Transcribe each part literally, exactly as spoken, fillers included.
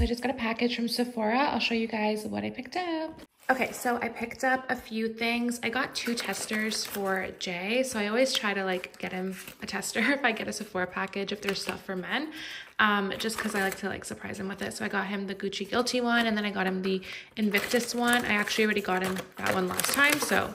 So I just got a package from Sephora. I'll show you guys what I picked up. Okay, so I picked up a few things. I got two testers for Jay. So I always try to like get him a tester if I get a Sephora package, if there's stuff for men, um, just because I like to like surprise him with it. So I got him the Gucci Guilty one, and then I got him the Invictus one. I actually already got him that one last time, so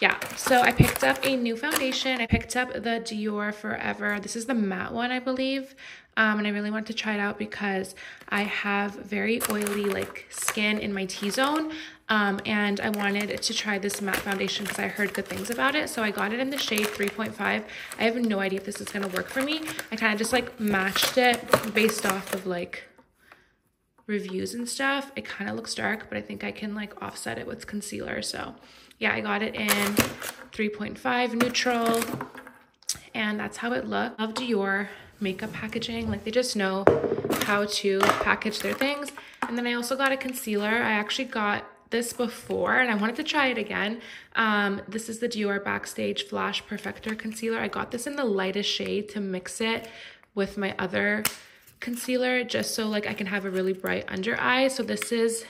yeah. So I picked up a new foundation. I picked up the Dior Forever. This is the matte one, I believe. Um, and I really wanted to try it out because I have very oily like skin in my T-zone. Um, and I wanted to try this matte foundation because I heard good things about it. So I got it in the shade three point five. I have no idea if this is going to work for me. I kind of just like matched it based off of like reviews and stuff. It kind of looks dark, but I think I can like offset it with concealer. So yeah, I got it in three point five neutral. And that's how it looked. I love Dior makeup packaging. Like, they just know how to package their things. And then I also got a concealer. I actually got this before and I wanted to try it again. Um, this is the Dior Backstage Flash Perfector Concealer. I got this in the lightest shade to mix it with my other concealer just so like I can have a really bright under eye. So this is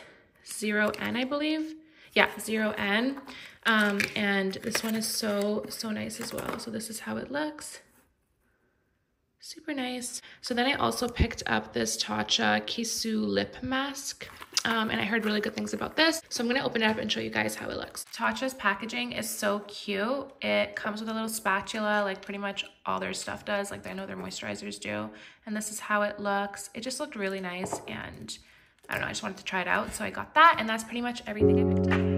zero N, I believe. Yeah, zero N. Um, and this one is so, so nice as well. So this is how it looks. Super nice. So then I also picked up this Tatcha Kisu Lip Mask. Um, and I heard really good things about this. So I'm going to open it up and show you guys how it looks. Tatcha's packaging is so cute. It comes with a little spatula, like pretty much all their stuff does. Like I know their moisturizers do. And this is how it looks. It just looked really nice. And I don't know, I just wanted to try it out. So I got that. And that's pretty much everything I picked up.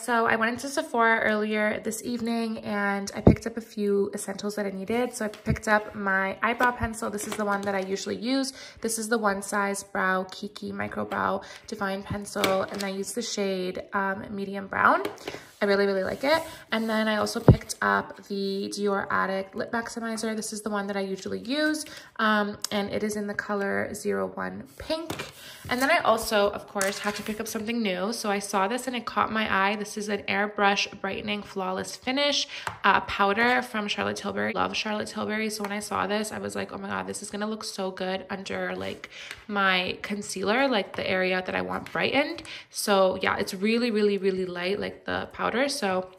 So I went into Sephora earlier this evening and I picked up a few essentials that I needed. So I picked up my eyebrow pencil. This is the one that I usually use. This is the One Size Brow Kiki Micro Brow Divine Pencil, and I use the shade um, medium brown. I really, really like it. And then I also picked up the Dior Addict Lip Maximizer. This is the one that I usually use, um, and it is in the color zero one Pink. And then I also, of course, had to pick up something new. So I saw this and it caught my eye. This is an Airbrush Brightening Flawless Finish uh, Powder from Charlotte Tilbury. Love Charlotte Tilbury. So when I saw this, I was like, oh my God, this is going to look so good under like my concealer, like the area that I want brightened. So yeah, it's really, really, really light, like the powder. So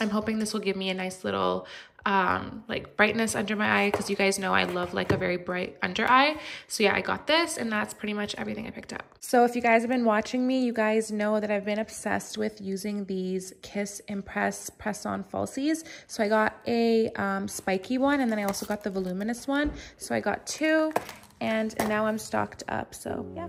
I'm hoping this will give me a nice little um like brightness under my eye, because you guys know I love like a very bright under eye. So yeah, I got this, and that's pretty much everything I picked up. So if you guys have been watching me, you guys know that I've been obsessed with using these Kiss Impress press-on falsies. So I got a um spiky one, and then I also got the voluminous one. So I got two, and now I'm stocked up. So yeah.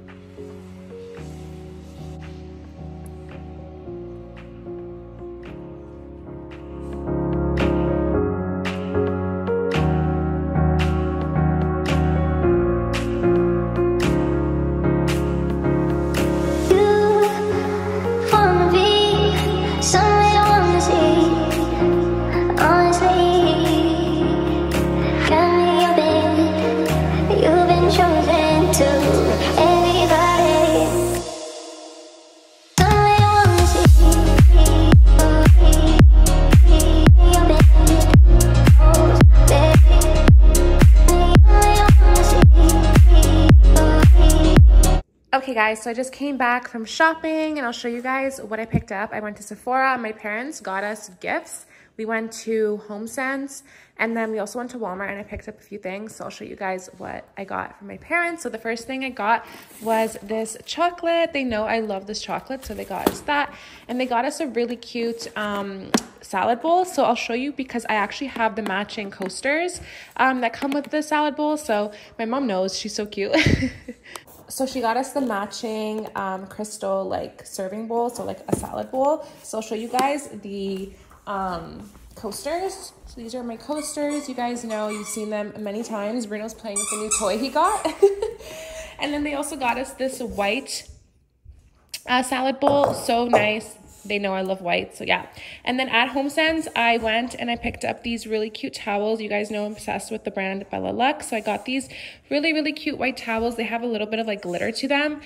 Okay guys, so I just came back from shopping and I'll show you guys what I picked up. I went to Sephora. My parents got us gifts. We went to HomeSense, and then we also went to Walmart, and I picked up a few things. So I'll show you guys what I got from my parents. So the first thing I got was this chocolate. They know I love this chocolate, so they got us that. And they got us a really cute um, salad bowl. So I'll show you, because I actually have the matching coasters um, that come with the salad bowl. So my mom knows. She's so cute. So she got us the matching um, crystal like serving bowl, so like a salad bowl. So I'll show you guys the um, coasters. So these are my coasters. You guys know, you've seen them many times. Bruno's playing with the new toy he got. And then they also got us this white uh, salad bowl. So nice. They know I love white, so yeah. And then at HomeSense, I went and I picked up these really cute towels. You guys know I'm obsessed with the brand Bella Lux, so I got these really, really cute white towels. They have a little bit of like glitter to them,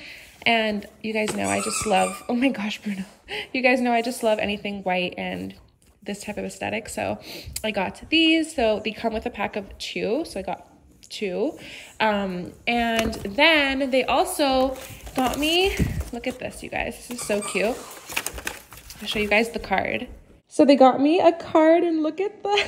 and you guys know I just love, oh my gosh, Bruno. You guys know I just love anything white and this type of aesthetic, so I got these. So they come with a pack of two, so I got two. Um, and then they also got me, look at this, you guys. This is so cute. I'll show you guys the card. So they got me a card, and look at that.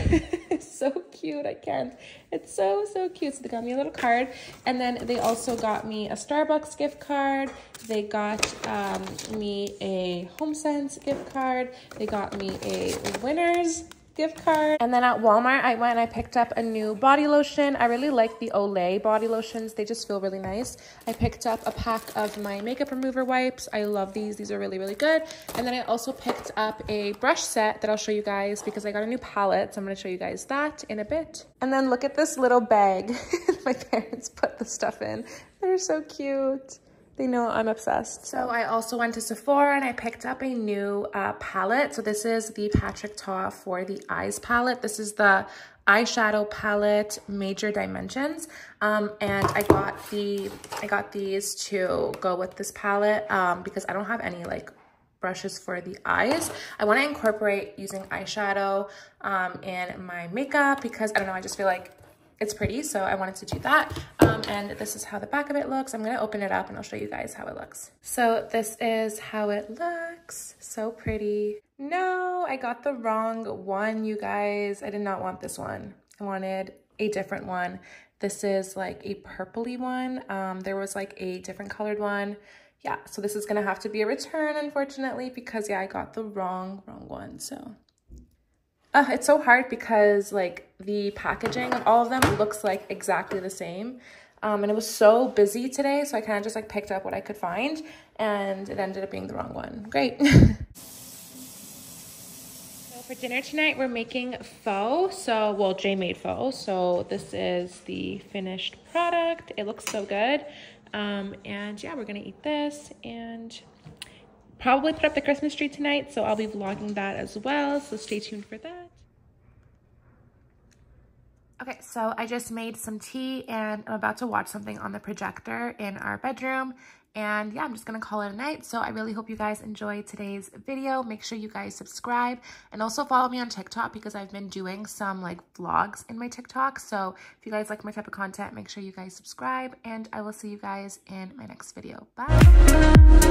It's so cute. I can't. It's so, so cute. So they got me a little card, and then they also got me a Starbucks gift card. They got um, me a HomeSense gift card. They got me a Winners gift card. And then at Walmart, I went and I picked up a new body lotion. I really like the Olay body lotions. They just feel really nice. I picked up a pack of my makeup remover wipes. I love these. These are really, really good. And then I also picked up a brush set that I'll show you guys because I got a new palette. So I'm going to show you guys that in a bit. And then look at this little bag. My parents put the stuff in. They're so cute. They know I'm obsessed. So I also went to Sephora and I picked up a new uh, palette. So this is the Patrick Ta for the Eyes palette. This is the eyeshadow palette, major dimensions. Um, and I got the I got these to go with this palette um, because I don't have any like brushes for the eyes. I want to incorporate using eyeshadow um, in my makeup because I don't know. I just feel like it's pretty, so I wanted to do that. Um, and this is how the back of it looks. I'm gonna open it up and I'll show you guys how it looks. So this is how it looks. So pretty. No, I got the wrong one, you guys. I did not want this one. I wanted a different one. This is like a purpley one. Um, there was like a different colored one. Yeah, so this is gonna have to be a return, unfortunately, because yeah, I got the wrong, wrong one, so. Uh, it's so hard because like the packaging of all of them looks like exactly the same. Um, and it was so busy today, so I kind of just like picked up what I could find, and it ended up being the wrong one. Great. So for dinner tonight, we're making pho. So, well, Jay made pho. So this is the finished product. It looks so good. Um, and yeah, we're going to eat this and probably put up the Christmas tree tonight, so I'll be vlogging that as well, so stay tuned for that. Okay, so I just made some tea and I'm about to watch something on the projector in our bedroom, and yeah, I'm just gonna call it a night. So I really hope you guys enjoyed today's video. Make sure you guys subscribe and also follow me on TikTok because I've been doing some like vlogs in my TikTok. So if you guys like my type of content, make sure you guys subscribe, and I will see you guys in my next video. Bye.